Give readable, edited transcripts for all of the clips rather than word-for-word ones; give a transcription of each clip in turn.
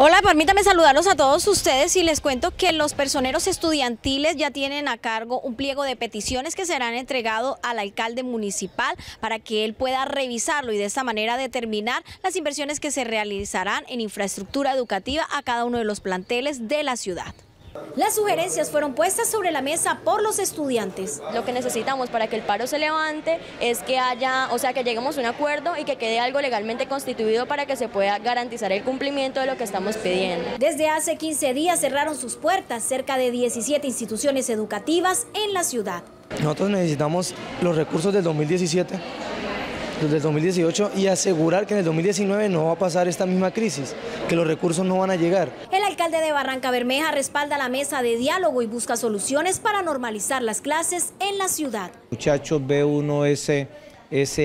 Hola, permítame saludarlos a todos ustedes y les cuento que los personeros estudiantiles ya tienen a cargo un pliego de peticiones que serán entregado al alcalde municipal para que él pueda revisarlo y de esta manera determinar las inversiones que se realizarán en infraestructura educativa a cada uno de los planteles de la ciudad. Las sugerencias fueron puestas sobre la mesa por los estudiantes. Lo que necesitamos para que el paro se levante es que haya, que lleguemos a un acuerdo y que quede algo legalmente constituido para que se pueda garantizar el cumplimiento de lo que estamos pidiendo. Desde hace 15 días cerraron sus puertas cerca de 17 instituciones educativas en la ciudad. Nosotros necesitamos los recursos del 2017, del 2018 y asegurar que en el 2019 no va a pasar esta misma crisis, que los recursos no van a llegar. El alcalde de Barrancabermeja respalda la mesa de diálogo y busca soluciones para normalizar las clases en la ciudad. Muchachos, ve uno ese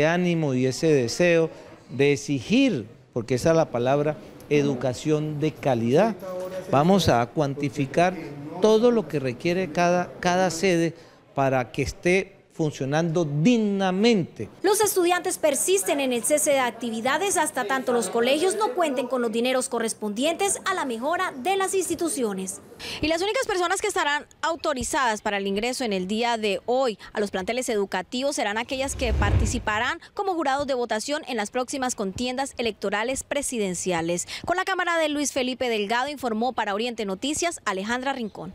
ánimo y ese deseo de exigir, porque esa es la palabra, educación de calidad. Vamos a cuantificar todo lo que requiere cada sede para que esté funcionando dignamente. Los estudiantes persisten en el cese de actividades hasta tanto los colegios no cuenten con los dineros correspondientes a la mejora de las instituciones. Y las únicas personas que estarán autorizadas para el ingreso en el día de hoy a los planteles educativos serán aquellas que participarán como jurados de votación en las próximas contiendas electorales presidenciales. Con la cámara de Luis Felipe Delgado informó para Oriente Noticias Alejandra Rincón.